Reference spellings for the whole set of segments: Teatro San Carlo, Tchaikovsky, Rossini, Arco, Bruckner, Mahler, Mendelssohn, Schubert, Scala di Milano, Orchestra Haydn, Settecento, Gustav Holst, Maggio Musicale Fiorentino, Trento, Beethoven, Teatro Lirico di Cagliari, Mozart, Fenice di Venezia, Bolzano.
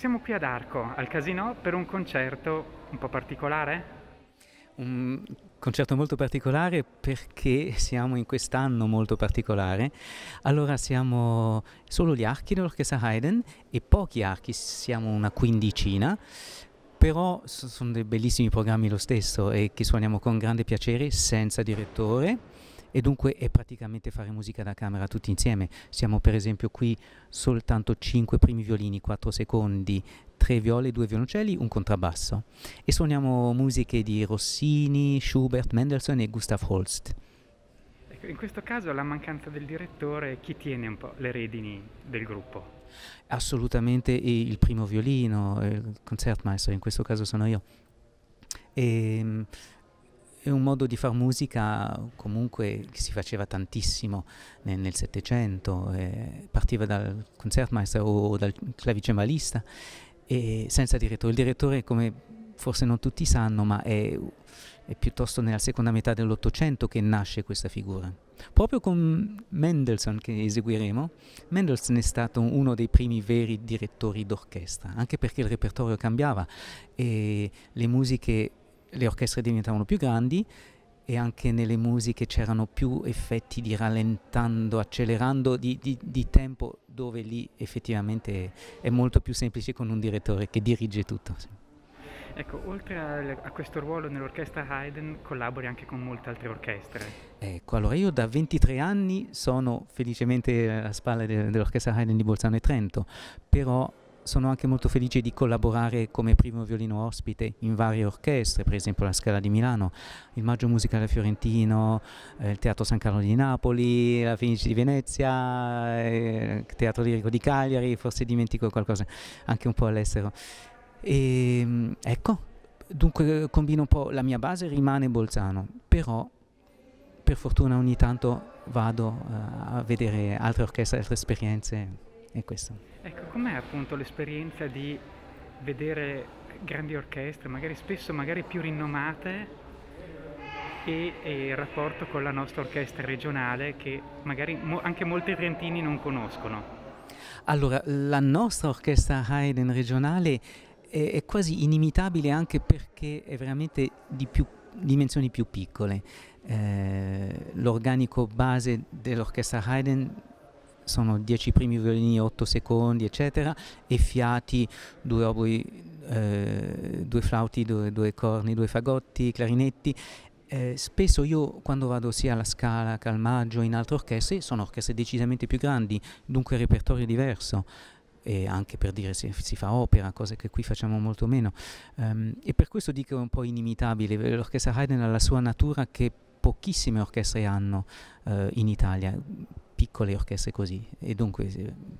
Siamo qui ad Arco, al Casinò, per un concerto un po' particolare? Un concerto molto particolare perché siamo in quest'anno molto particolare. Allora siamo solo gli archi dell'Orchestra Haydn e pochi archi, siamo una quindicina, però sono dei bellissimi programmi lo stesso e che suoniamo con grande piacere senza direttore e dunque è praticamente fare musica da camera tutti insieme. Siamo per esempio qui soltanto 5 primi violini, 4 secondi, 3 viole, 2 violoncelli, un contrabbasso e suoniamo musiche di Rossini, Schubert, Mendelssohn e Gustav Holst. Ecco, in questo caso la mancanza del direttore, chi tiene un po' le redini del gruppo? Assolutamente il primo violino, il concertmaestro, in questo caso sono io. È un modo di far musica comunque che si faceva tantissimo nel Settecento, partiva dal concertmaestro o dal clavicembalista. E senza direttore. Il direttore, come forse non tutti sanno, ma è piuttosto nella seconda metà dell'Ottocento che nasce questa figura. Proprio con Mendelssohn, che eseguiremo, Mendelssohn è stato uno dei primi veri direttori d'orchestra, anche perché il repertorio cambiava e le musiche, le orchestre diventavano più grandi e anche nelle musiche c'erano più effetti di rallentando, accelerando, di tempo, dove lì effettivamente è molto più semplice con un direttore che dirige tutto. Sì. Ecco, oltre a questo ruolo nell'orchestra Haydn collabori anche con molte altre orchestre. Ecco, allora io da 23 anni sono felicemente alla spalla dell'orchestra Haydn di Bolzano e Trento, però sono anche molto felice di collaborare come primo violino ospite in varie orchestre, per esempio la Scala di Milano, il Maggio Musicale Fiorentino, il Teatro San Carlo di Napoli, la Fenice di Venezia, il Teatro Lirico di Cagliari, forse dimentico qualcosa, anche un po' all'estero. Ecco, dunque combino un po', la mia base rimane Bolzano, però per fortuna ogni tanto vado a vedere altre orchestre, altre esperienze. È questo. Ecco, com'è appunto l'esperienza di vedere grandi orchestre, magari spesso magari più rinomate, e il rapporto con la nostra orchestra regionale che magari anche molti trentini non conoscono? Allora, la nostra orchestra Haydn regionale è quasi inimitabile anche perché è veramente di dimensioni più piccole. L'organico base dell'orchestra Haydn sono 10 primi violini, 8 secondi, eccetera, e fiati, 2 oboi, 2 flauti, 2 corni, 2 fagotti, clarinetti. Spesso io quando vado sia alla Scala che al Maggio in altre orchestre, sono orchestre decisamente più grandi, dunque repertorio diverso, e anche per dire si fa opera, cosa che qui facciamo molto meno. E per questo dico è un po' inimitabile, l'orchestra Haydn ha la sua natura che pochissime orchestre hanno in Italia, piccole orchestre così, e dunque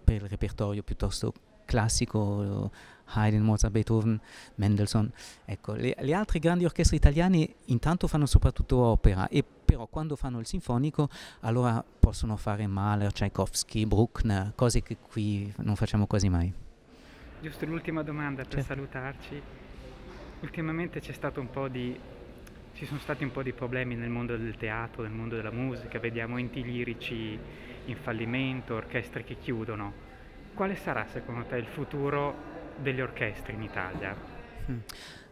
per il repertorio piuttosto classico, Haydn, Mozart, Beethoven, Mendelssohn. Ecco, le altre grandi orchestre italiane intanto fanno soprattutto opera, e però quando fanno il sinfonico allora possono fare Mahler, Tchaikovsky, Bruckner, cose che qui non facciamo quasi mai. Giusto, l'ultima domanda per salutarci. Ultimamente ci sono stati un po' di problemi nel mondo del teatro, nel mondo della musica, vediamo enti lirici in fallimento, orchestre che chiudono. Quale sarà secondo te il futuro delle orchestre in Italia?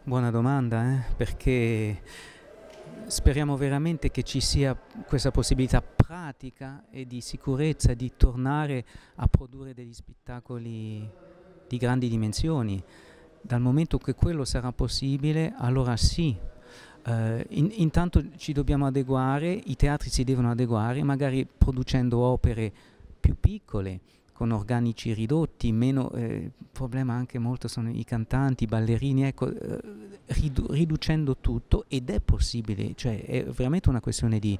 Buona domanda, perché speriamo veramente che ci sia questa possibilità pratica e di sicurezza di tornare a produrre degli spettacoli di grandi dimensioni. Dal momento che quello sarà possibile, allora sì. Intanto ci dobbiamo adeguare, i teatri si devono adeguare, magari producendo opere più piccole, con organici ridotti, meno, problema anche molto sono i cantanti, i ballerini, ecco, riducendo tutto, ed è possibile, cioè è veramente una questione di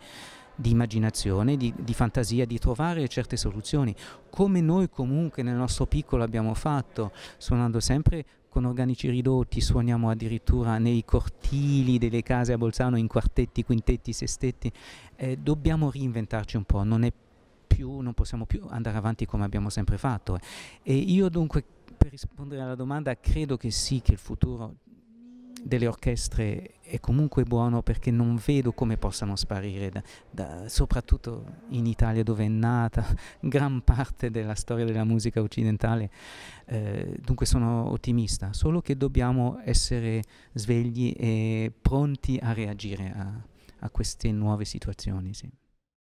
immaginazione, di fantasia, di trovare certe soluzioni, come noi comunque nel nostro piccolo abbiamo fatto, suonando sempre con organici ridotti, suoniamo addirittura nei cortili delle case a Bolzano in quartetti, quintetti, sestetti. Dobbiamo reinventarci un po', non possiamo più andare avanti come abbiamo sempre fatto. E io dunque, per rispondere alla domanda, credo che sì, che il futuro delle orchestre è comunque buono, perché non vedo come possano sparire, soprattutto in Italia, dove è nata gran parte della storia della musica occidentale. Dunque sono ottimista, solo che dobbiamo essere svegli e pronti a reagire a queste nuove situazioni. Sì.